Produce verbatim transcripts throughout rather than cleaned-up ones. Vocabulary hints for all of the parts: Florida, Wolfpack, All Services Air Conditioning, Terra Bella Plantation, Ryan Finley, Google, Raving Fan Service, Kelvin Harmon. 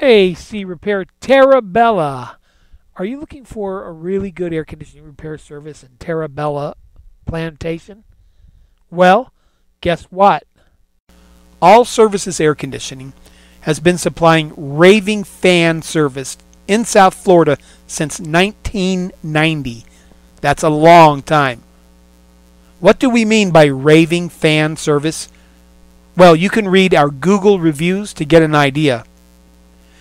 A C Repair Terra Bella. Are you looking for a really good air conditioning repair service in Terra Bella Plantation? Well, guess what? All Services Air Conditioning has been supplying raving fan service in South Florida since nineteen ninety. That's a long time. What do we mean by raving fan service? Well, you can read our Google reviews to get an idea.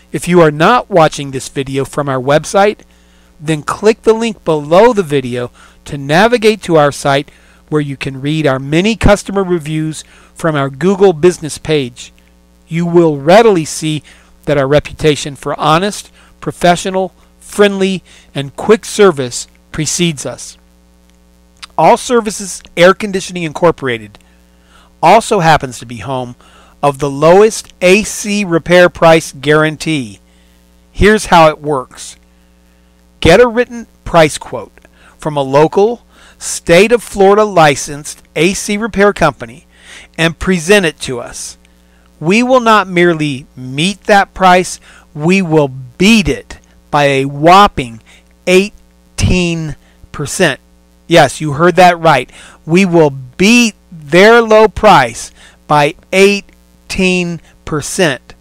If you are not watching this video from our website, then click the link below the video to navigate to our site where you can read our many customer reviews from our Google business page. You will readily see that our reputation for honest, professional, friendly, and quick service precedes us. All Services Air Conditioning Incorporated also happens to be home of the lowest A C repair price guarantee. Here's how it works. Get a written price quote from a local, state of Florida licensed A C repair company and present it to us. We will not merely meet that price, we will beat it by a whopping eighteen percent. Yes, you heard that right. We will beat their low price by eighteen percent.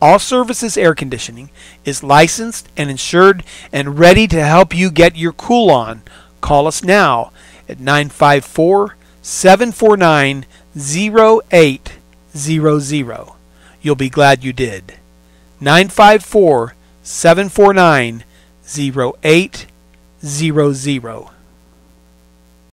All Services Air Conditioning is licensed and insured and ready to help you get your cool on. Call us now at nine five four, seven four nine, zero eight zero zero. You'll be glad you did. nine five four, seven four nine, zero eight zero zero.